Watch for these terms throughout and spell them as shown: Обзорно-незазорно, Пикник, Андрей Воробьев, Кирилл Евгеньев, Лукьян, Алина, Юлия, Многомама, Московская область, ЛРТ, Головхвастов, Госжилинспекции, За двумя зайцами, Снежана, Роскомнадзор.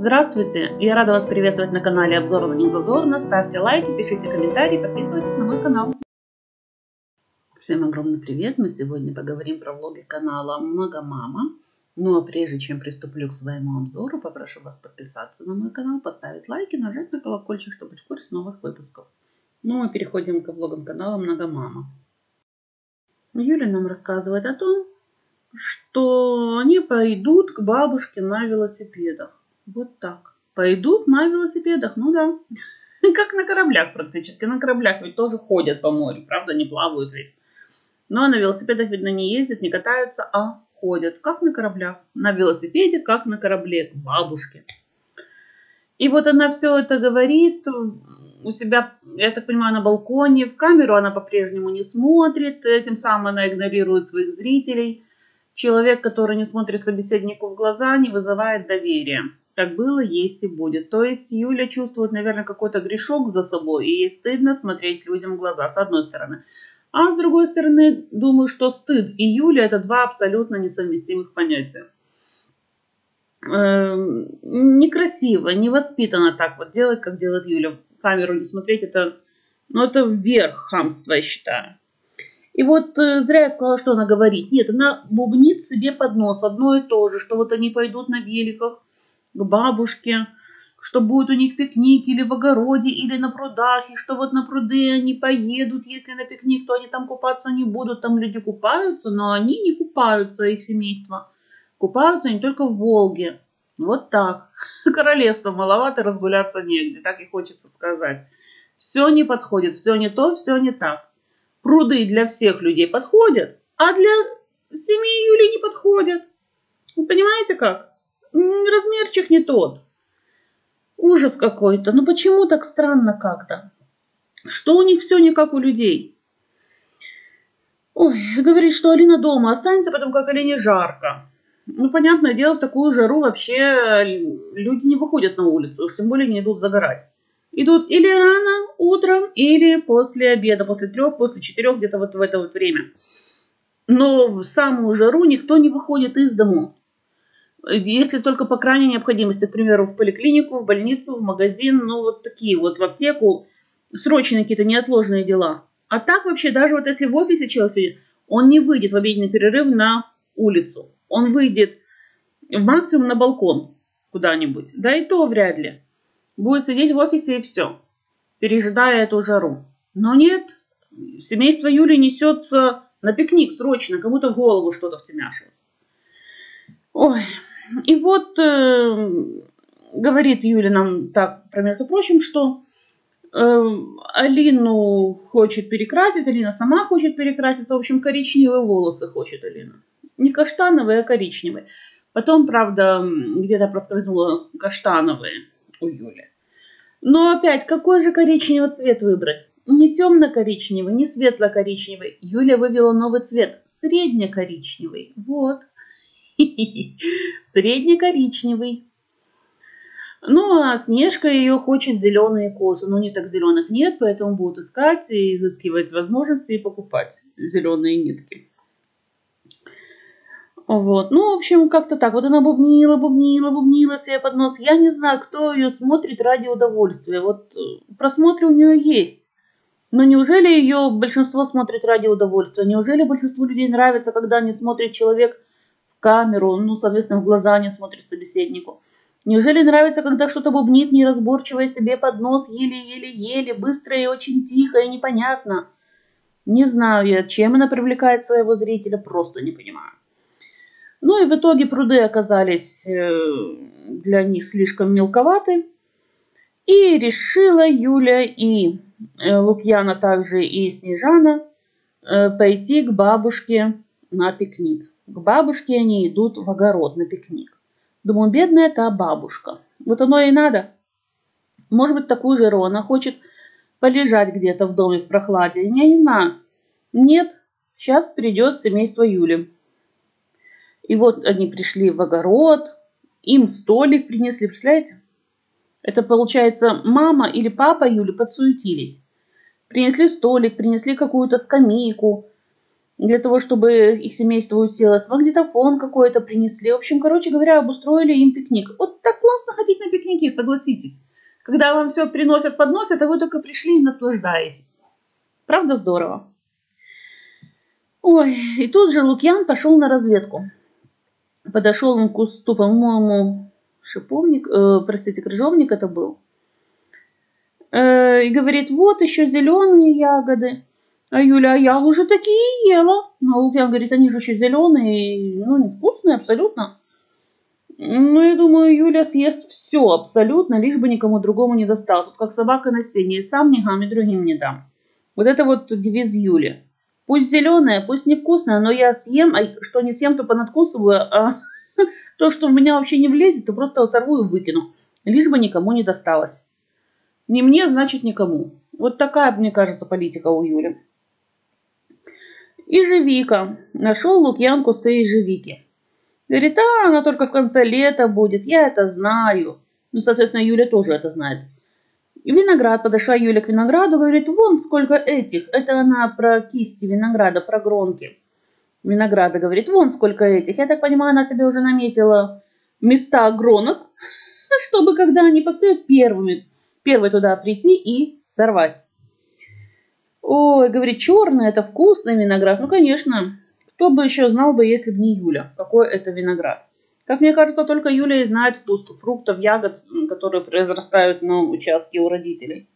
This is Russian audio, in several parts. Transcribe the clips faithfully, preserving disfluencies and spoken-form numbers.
Здравствуйте! Я рада вас приветствовать на канале Обзорно-незазорно. Ставьте лайки, пишите комментарии, подписывайтесь на мой канал. Всем огромный привет! Мы сегодня поговорим про влоги канала Многомама. Ну а прежде чем приступлю к своему обзору, попрошу вас подписаться на мой канал, поставить лайки, нажать на колокольчик, чтобы быть в курсе новых выпусков. Ну а переходим к влогам канала Многомама. Юля нам рассказывает о том, что они пойдут к бабушке на велосипедах. Вот так. Пойдут на велосипедах, ну да. Как на кораблях практически. На кораблях ведь тоже ходят по морю, правда, не плавают ведь. Но на велосипедах, видно, не ездят, не катаются, а ходят. Как на кораблях. На велосипеде, как на корабле, к бабушке. И вот она все это говорит у себя, я так понимаю, на балконе. В камеру она по-прежнему не смотрит, тем самым она игнорирует своих зрителей. Человек, который не смотрит собеседнику в глаза, не вызывает доверия. Как было, есть и будет. То есть Юля чувствует, наверное, какой-то грешок за собой, и ей стыдно смотреть людям в глаза, с одной стороны. А с другой стороны, думаю, что стыд и Юля – это два абсолютно несовместимых понятия. Эм, некрасиво, невоспитанно так вот делать, как делает Юля. В камеру не смотреть – это, ну, это верх хамства, я считаю. И вот зря я сказала, что она говорит. Нет, она бубнит себе под нос одно и то же, что вот они пойдут на великах к бабушке, что будет у них пикник или в огороде, или на прудах, и что вот на пруды они поедут, если на пикник, то они там купаться не будут. Там люди купаются, но они не купаются, их семейство. Купаются они только в Волге. Вот так. Королевство маловато, разгуляться негде, так и хочется сказать. Все не подходит, все не то, все не так. Пруды для всех людей подходят, а для семьи Юли не подходят. Вы понимаете как? Размерчик не тот. Ужас какой-то. Ну почему так странно как-то? Что у них все не как у людей? Ой, говорит, что Алина дома останется, потом как Алине жарко. Ну, понятное дело, в такую жару вообще люди не выходят на улицу, уж тем более не идут загорать. Идут или рано утром, или после обеда, после трех, после четырех, где-то вот в это вот время. Но в самую жару никто не выходит из дому. Если только по крайней необходимости, к примеру, в поликлинику, в больницу, в магазин, ну вот такие вот, в аптеку, срочные какие-то неотложные дела. А так вообще, даже вот если в офисе человек сидит, он не выйдет в обеденный перерыв на улицу. Он выйдет максимум на балкон куда-нибудь, да и то вряд ли. Будет сидеть в офисе и все, пережидая эту жару. Но нет, семейство Юли несется на пикник срочно, кому-то в голову что-то втемяшилось. Ой, и вот э, говорит Юля нам так, между прочим, что э, Алину хочет перекрасить, Алина сама хочет перекраситься, в общем, коричневые волосы хочет Алина. Не каштановые, а коричневые. Потом, правда, где-то проскользнуло каштановые у Юли. Но опять, какой же коричневый цвет выбрать? Не темно-коричневый, не светло-коричневый. Юля выбила новый цвет. Средне-коричневый. Вот. Средне-коричневый. Ну, а Снежка ее хочет зеленые косы. Но не так зеленых нет, поэтому будут искать и изыскивать возможности и покупать зеленые нитки. Вот, ну, в общем, как-то так. Вот она бубнила, бубнила, бубнила себе под нос. Я не знаю, кто ее смотрит ради удовольствия. Вот просмотры у нее есть. Но неужели ее большинство смотрит ради удовольствия? Неужели большинству людей нравится, когда не смотрит человек в камеру, ну, соответственно, в глаза не смотрит собеседнику? Неужели нравится, когда что-то бубнит, неразборчивая себе под нос, еле-еле-еле, быстро и очень тихо, и непонятно? Не знаю я, чем она привлекает своего зрителя, просто не понимаю. Ну и в итоге пруды оказались для них слишком мелковаты. И решила Юля и Лукьяна, также и Снежана, пойти к бабушке на пикник. К бабушке они идут в огород на пикник. Думаю, бедная та бабушка. Вот оно и надо. Может быть, такую жару она хочет полежать где-то в доме в прохладе. Я не знаю. Нет, сейчас придет семейство Юли. И вот они пришли в огород, им столик принесли, представляете? Это получается мама или папа Юли подсуетились. Принесли столик, принесли какую-то скамейку, для того, чтобы их семейство уселось, магнитофон какой-то принесли. В общем, короче говоря, обустроили им пикник. Вот так классно ходить на пикники, согласитесь. Когда вам все приносят, подносят, а вы только пришли и наслаждаетесь. Правда, здорово. Ой, и тут же Лукьян пошел на разведку. Подошел он к кусту, по-моему, шиповник, э, простите, крыжовник это был. Э, и говорит, вот еще зеленые ягоды. А Юля, а я уже такие ела. А Лукьян говорит, они же еще зеленые, ну, невкусные абсолютно. Ну, я думаю, Юля съест все абсолютно, лишь бы никому другому не досталось. Вот как собака на сене, сам не гам, и другим не дам. Вот это вот девиз Юли. Пусть зеленая, пусть невкусная, но я съем, а что не съем, то понадкусываю, а то, что в меня вообще не влезет, то просто сорву и выкину. Лишь бы никому не досталось. Не мне, значит, никому. Вот такая, мне кажется, политика у Юли. Ежевика. Нашел Лукьян кусты ежевики. Говорит, а, она только в конце лета будет, я это знаю. Ну, соответственно, Юля тоже это знает. И виноград, подошла Юля к винограду, говорит, вон сколько этих. Это она про кисти винограда, про гронки винограда, говорит, вон сколько этих. Я так понимаю, она себе уже наметила места гронок, чтобы, когда они поспеют, первыми, первой туда прийти и сорвать. Ой, говорит, черный, это вкусный виноград. Ну, конечно. Кто бы еще знал бы, если бы не Юля, какой это виноград. Как мне кажется, только Юля и знает вкус фруктов, ягод, которые произрастают на участке у родителей.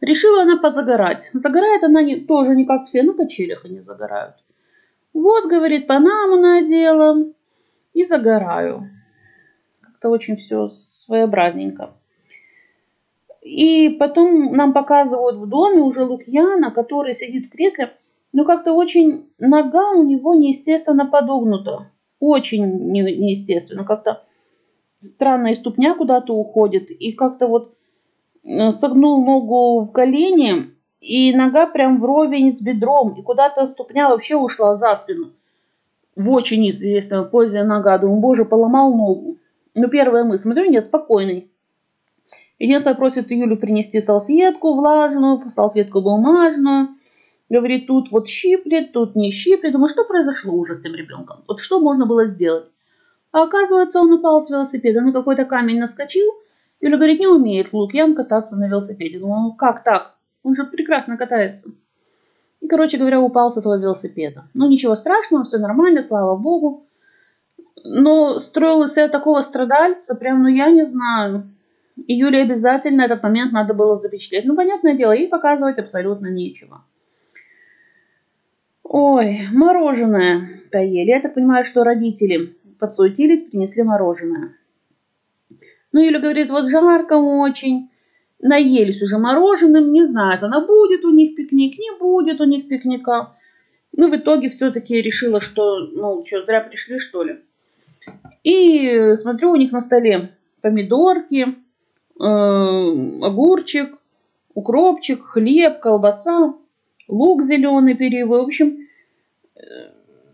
Решила она позагорать. Загорает она не, тоже не как все, на качелях они загорают. Вот, говорит, панаму надела и загораю. Как-то очень все своеобразненько. И потом нам показывают в доме уже Лукьяна, который сидит в кресле. Ну, как-то очень нога у него неестественно подогнута. Очень неестественно. Как-то странно, и ступня куда-то уходит. И как-то вот согнул ногу в колени, и нога прям вровень с бедром. И куда-то ступня вообще ушла за спину. В очень неестественной позе нога. Думаю, боже, поломал ногу. Ну, первая мысль. Смотрю, нет, спокойный. Единственное, просит Юлю принести салфетку влажную, салфетку бумажную. Говорит, тут вот щиплет, тут не щиплет. Думаю, что произошло уже с тем ребенком? Вот что можно было сделать? А оказывается, он упал с велосипеда, на какой-то камень наскочил. Юля говорит, не умеет Лукьян кататься на велосипеде. Думаю, ну как так? Он же прекрасно катается. И, короче говоря, упал с этого велосипеда. Ну, ничего страшного, все нормально, слава богу. Но строил из себя такого страдальца, прям, ну я не знаю. И Юле обязательно этот момент надо было запечатлеть. Ну, понятное дело, ей показывать абсолютно нечего. Ой, мороженое поели. Я так понимаю, что родители подсуетились, принесли мороженое. Ну, Юля говорит, вот жарко очень, наелись уже мороженым, не знает, она будет у них пикник, не будет у них пикника. Ну, в итоге все-таки решила, что, ну, что, зря пришли, что ли. И смотрю, у них на столе помидорки, э-э, огурчик, укропчик, хлеб, колбаса. Лук зеленый, перьевой, в общем,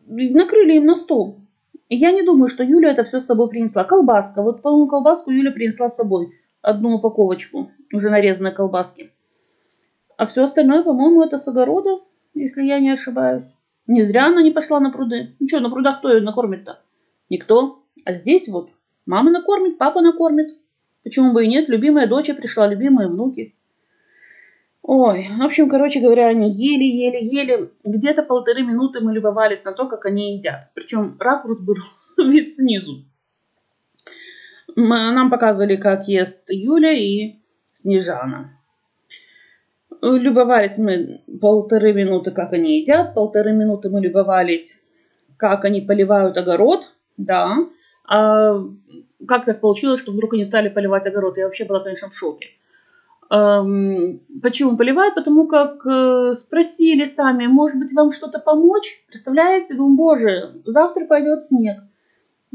накрыли им на стол. И я не думаю, что Юля это все с собой принесла. Колбаска, вот, по-моему, колбаску Юля принесла с собой. Одну упаковочку, уже нарезанной колбаски. А все остальное, по-моему, это с огорода, если я не ошибаюсь. Не зря она не пошла на пруды. Ну что, на прудах кто ее накормит-то? Никто. А здесь вот мама накормит, папа накормит. Почему бы и нет? Любимая дочь пришла, любимые внуки. Ой, в общем, короче говоря, они ели-ели-ели. Где-то полторы минуты мы любовались на то, как они едят. Причем ракурс был вид снизу. Мы, нам показывали, как ест Юля и Снежана. Любовались мы полторы минуты, как они едят. Полторы минуты мы любовались, как они поливают огород. Да. А как так получилось, что вдруг они стали поливать огород? Я вообще была, конечно, в шоке. Почему поливают? Потому как спросили сами, может быть, вам что-то помочь? Представляете? Думаю, боже, завтра пойдет снег.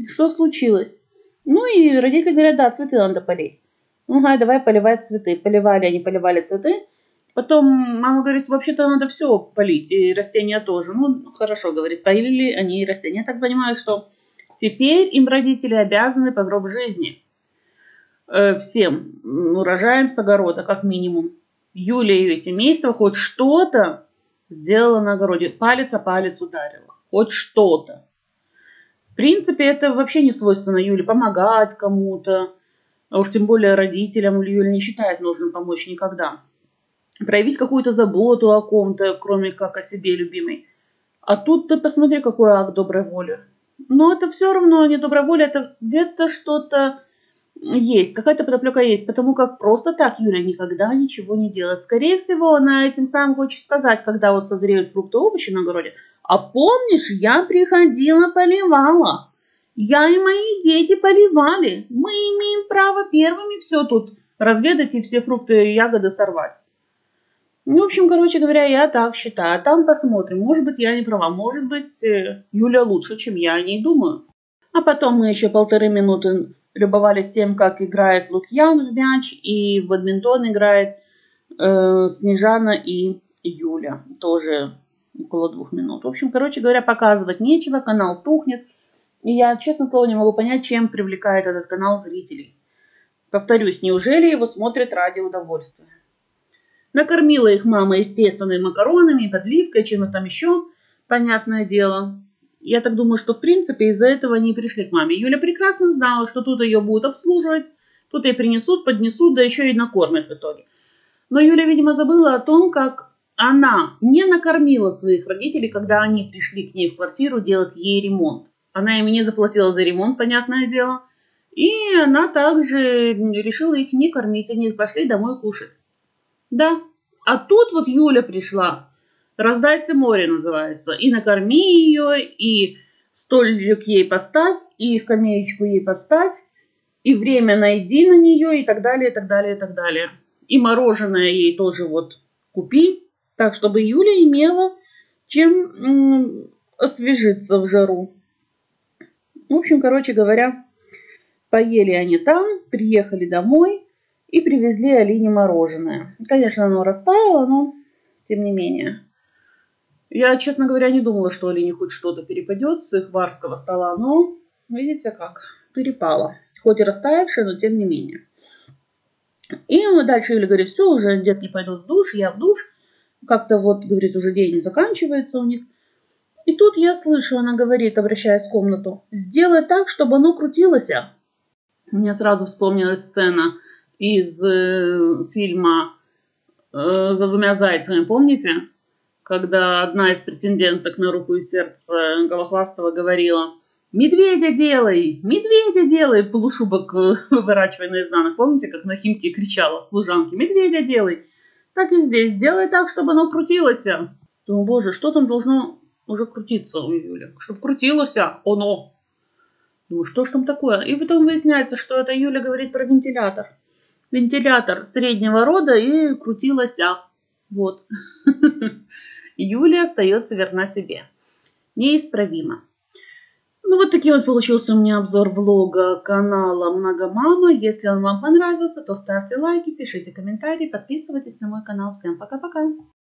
Что случилось? Ну и родители говорят, да, цветы надо полить. Ну, ага, давай поливать цветы. Поливали они, поливали цветы. Потом мама говорит, вообще-то надо все полить, и растения тоже. Ну, хорошо, говорит, полили они и растения. Я так понимаю, что теперь им родители обязаны по гроб жизни. Всем урожаем с огорода, как минимум. Юля и ее семейство хоть что-то сделала на огороде. Палец о палец ударила. Хоть что-то. В принципе, это вообще не свойственно Юле. Помогать кому-то, а уж тем более родителям, Юля не считает нужным помочь никогда. Проявить какую-то заботу о ком-то, кроме как о себе, любимой. А тут ты посмотри, какой акт доброй воли. Но это все равно не добрая воля, это где-то что-то есть, какая-то подоплека есть, потому как просто так Юля никогда ничего не делает. Скорее всего, она этим самым хочет сказать, когда вот созреют фрукты, овощи на огороде. А помнишь, я приходила, поливала. Я и мои дети поливали. Мы имеем право первыми все тут разведать и все фрукты и ягоды сорвать. Ну, в общем, короче говоря, я так считаю. Там посмотрим. Может быть, я не права. Может быть, Юля лучше, чем я о ней думаю. А потом мы еще полторы минуты любовались тем, как играет Лукьян в мяч. И в бадминтон играет э, Снежана и Юля. Тоже около двух минут. В общем, короче говоря, показывать нечего. Канал тухнет. И я, честно слово, не могу понять, чем привлекает этот канал зрителей. Повторюсь, неужели его смотрят ради удовольствия? Накормила их мама, естественно, макаронами, подливкой, чем-то там еще, понятное дело. Я так думаю, что в принципе из-за этого они и пришли к маме. Юля прекрасно знала, что тут ее будут обслуживать, тут ей принесут, поднесут, да еще и накормят в итоге. Но Юля, видимо, забыла о том, как она не накормила своих родителей, когда они пришли к ней в квартиру делать ей ремонт. Она им не заплатила за ремонт, понятное дело. И она также решила их не кормить, они пошли домой кушать. Да, а тут вот Юля пришла, раздайся море называется, и накорми ее, и столик ей поставь, и скамеечку ей поставь, и время найди на нее, и так далее, и так далее, и так далее. И мороженое ей тоже вот купи, так чтобы Юля имела чем освежиться в жару. В общем, короче говоря, поели они там, приехали домой. И привезли Алине мороженое. Конечно, оно растаяло, но тем не менее. Я, честно говоря, не думала, что Алине хоть что-то перепадет с их барского стола. Но, видите как, перепало. Хоть и растаявшее, но тем не менее. И дальше Юля говорит, все, уже детки пойдут в душ, я в душ. Как-то вот, говорит, уже день заканчивается у них. И тут я слышу, она говорит, обращаясь в комнату, сделай так, чтобы оно крутилось. Мне сразу вспомнилась сцена из э, фильма э, «За двумя зайцами», помните? Когда одна из претенденток на руку и сердце Головхвастова говорила «Медведя делай! Медведя делай!» Полушубок выворачивая наизнанок. Помните, как на Химке кричала служанке «Медведя делай!» Так и здесь. Сделай так, чтобы оно крутилось. Думаю, боже, что там должно уже крутиться у Юли? Чтобы крутилось оно. Думаю, что ж там такое? И потом выясняется, что это Юля говорит про вентилятор. Вентилятор среднего рода и крутилась. Вот. Юлия остается верна себе. Неисправима. Ну вот таким вот получился у меня обзор влога канала Многомама. Если он вам понравился, то ставьте лайки, пишите комментарии, подписывайтесь на мой канал. Всем пока-пока.